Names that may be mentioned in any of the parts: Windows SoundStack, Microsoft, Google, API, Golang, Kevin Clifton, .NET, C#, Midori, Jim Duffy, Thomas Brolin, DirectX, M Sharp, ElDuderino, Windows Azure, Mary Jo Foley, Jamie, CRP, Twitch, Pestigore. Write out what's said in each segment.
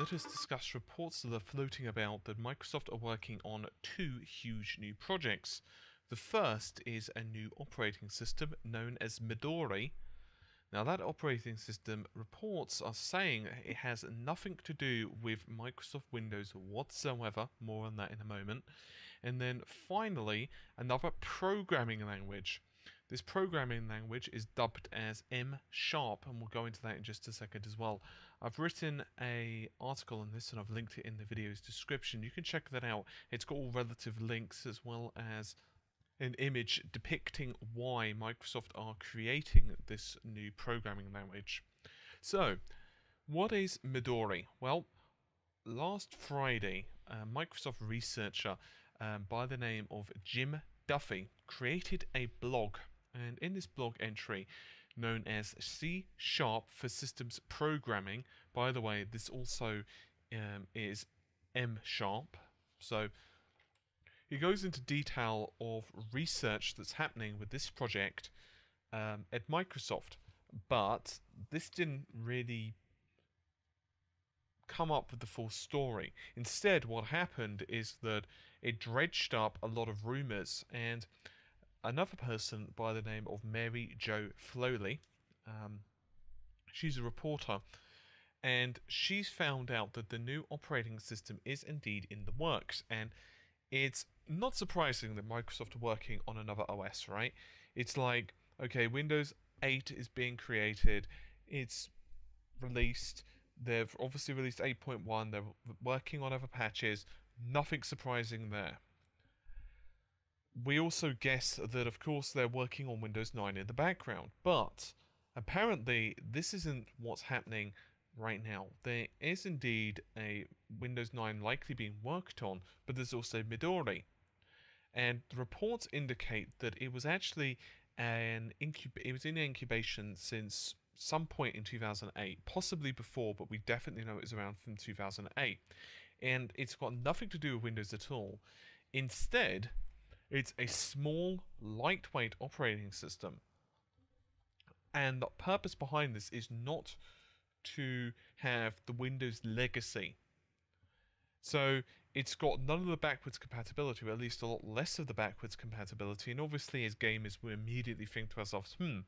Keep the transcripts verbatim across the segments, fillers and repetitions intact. let us discuss reports that are floating about that Microsoft are working on two huge new projects. The first is a new operating system known as Midori. Now that operating system, reports are saying it has nothing to do with Microsoft Windows whatsoever, more on that in a moment. And then finally, another programming language. This programming language is dubbed as M Sharp, and we'll go into that in just a second as well. I've written an article on this and I've linked it in the video's description. You can check that out. It's got all relative links as well as an image depicting why Microsoft are creating this new programming language. So, what is Midori? Well, last Friday, a Microsoft researcher um, by the name of Jim Duffy created a blog, and in this blog entry known as C sharp for Systems Programming, by the way, this also um, is M Sharp, so he goes into detail of research that's happening with this project um, at Microsoft, but this didn't really come up with the full story. Instead, what happened is that it dredged up a lot of rumors, and another person by the name of Mary Jo Foley, um, she's a reporter, and she's found out that the new operating system is indeed in the works, and it's not surprising that Microsoft are working on another O S, right? It's like, okay, Windows eight is being created, it's released, they've obviously released eight point one, they're working on other patches, nothing surprising there. We also guess that, of course, they're working on Windows nine in the background, but apparently this isn't what's happening right now. There is indeed a Windows nine likely being worked on, but there's also Midori, and the reports indicate that it was actually an incub it was in incubation since some point in two thousand eight, possibly before, but we definitely know it was around from two thousand eight, and it's got nothing to do with Windows at all. Instead, it's a small, lightweight operating system, and the purpose behind this is not to have the Windows legacy. So it's got none of the backwards compatibility, or at least a lot less of the backwards compatibility, and obviously as gamers we immediately think to ourselves, hmm,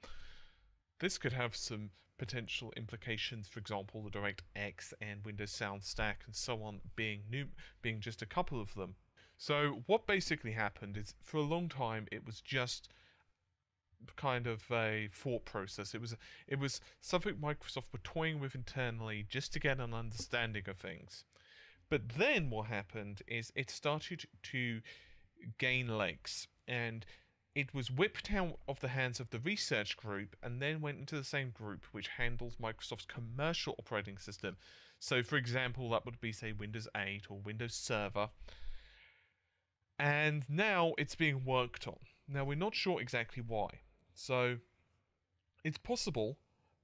this could have some potential implications, for example the DirectX and Windows SoundStack and so on being new, being just a couple of them. So what basically happened is, for a long time it was just kind of a thought process. It was it was something Microsoft were toying with internally just to get an understanding of things. But then what happened is it started to gain legs, and it was whipped out of the hands of the research group and then went into the same group which handles Microsoft's commercial operating system. So for example, that would be say Windows eight or Windows Server. And now it's being worked on. Now we're not sure exactly why. So it's possible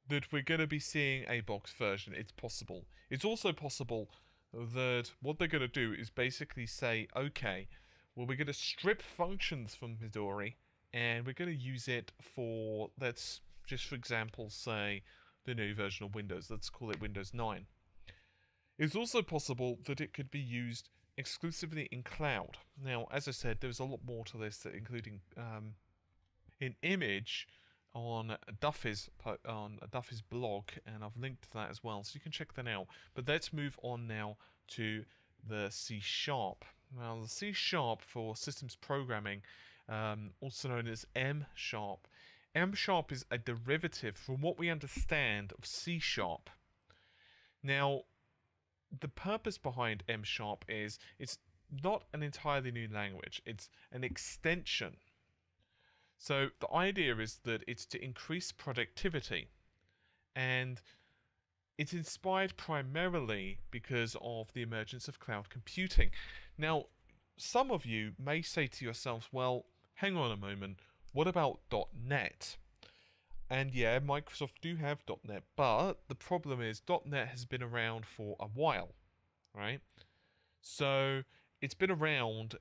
that we're going to be seeing a box version. It's possible. It's also possible that what they're going to do is basically say, okay, well, we're going to strip functions from Midori and we're going to use it for, let's just for example say the new version of Windows. Let's call it Windows nine. It's also possible that it could be used exclusively in cloud. Now, as I said, there's a lot more to this, including um, an image on Duffy's on Duffy's blog, and I've linked to that as well, so you can check that out. But let's move on now to the C sharp. Now, the C sharp for systems programming, um, also known as M sharp. M sharp is a derivative, from what we understand, of C sharp. Now, the purpose behind M sharp is it's not an entirely new language, it's an extension. So the idea is that it's to increase productivity, and it's inspired primarily because of the emergence of cloud computing. Now, some of you may say to yourselves, well, hang on a moment, what about dot net? And yeah, Microsoft do have dot net, but the problem is dot net has been around for a while, right? So it's been around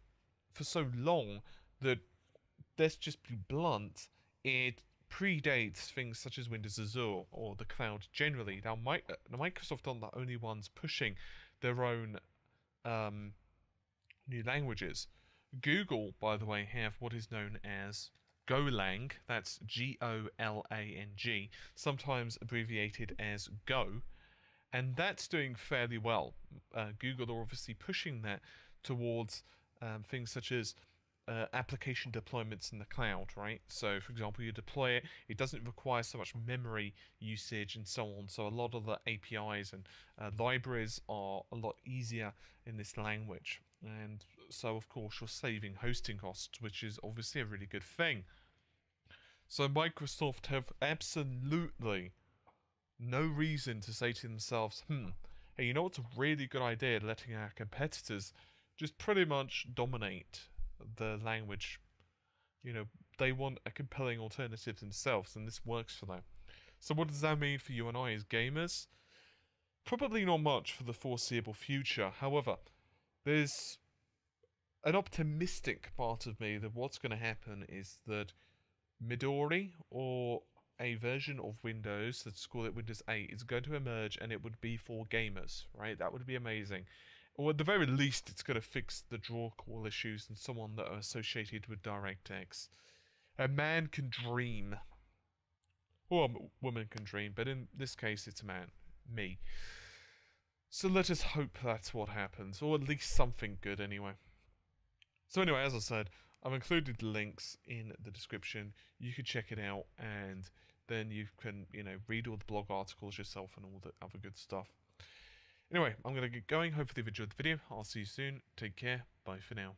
for so long that, let's just be blunt, it predates things such as Windows Azure or the cloud generally. Now, my, uh, Microsoft aren't the only ones pushing their own um, new languages. Google, by the way, have what is known as Golang. That's G O L A N G, sometimes abbreviated as Go. And that's doing fairly well. Uh, Google are obviously pushing that towards um, things such as uh, application deployments in the cloud, right? So, for example, you deploy it, it doesn't require so much memory usage and so on. So a lot of the A P Is and uh, libraries are a lot easier in this language. And so, of course, you're saving hosting costs, which is obviously a really good thing. So Microsoft have absolutely no reason to say to themselves, hmm, hey, you know what's a really good idea? Letting our competitors just pretty much dominate the language. You know, they want a compelling alternative themselves, and this works for them. So what does that mean for you and I as gamers? Probably not much for the foreseeable future. However, there's an optimistic part of me that what's going to happen is that Midori, or a version of Windows, let's call it Windows eight, is going to emerge, and it would be for gamers, right? That would be amazing. Or at the very least, it's going to fix the draw call issues and so on that are associated with DirectX. A man can dream. Or a woman can dream, but in this case, it's a man. Me. So let us hope that's what happens, or at least something good anyway. So anyway, as I said, I've included links in the description. You can check it out, and then you can, you know, read all the blog articles yourself and all the other good stuff. Anyway, I'm going to get going. Hopefully you've enjoyed the video. I'll see you soon. Take care. Bye for now.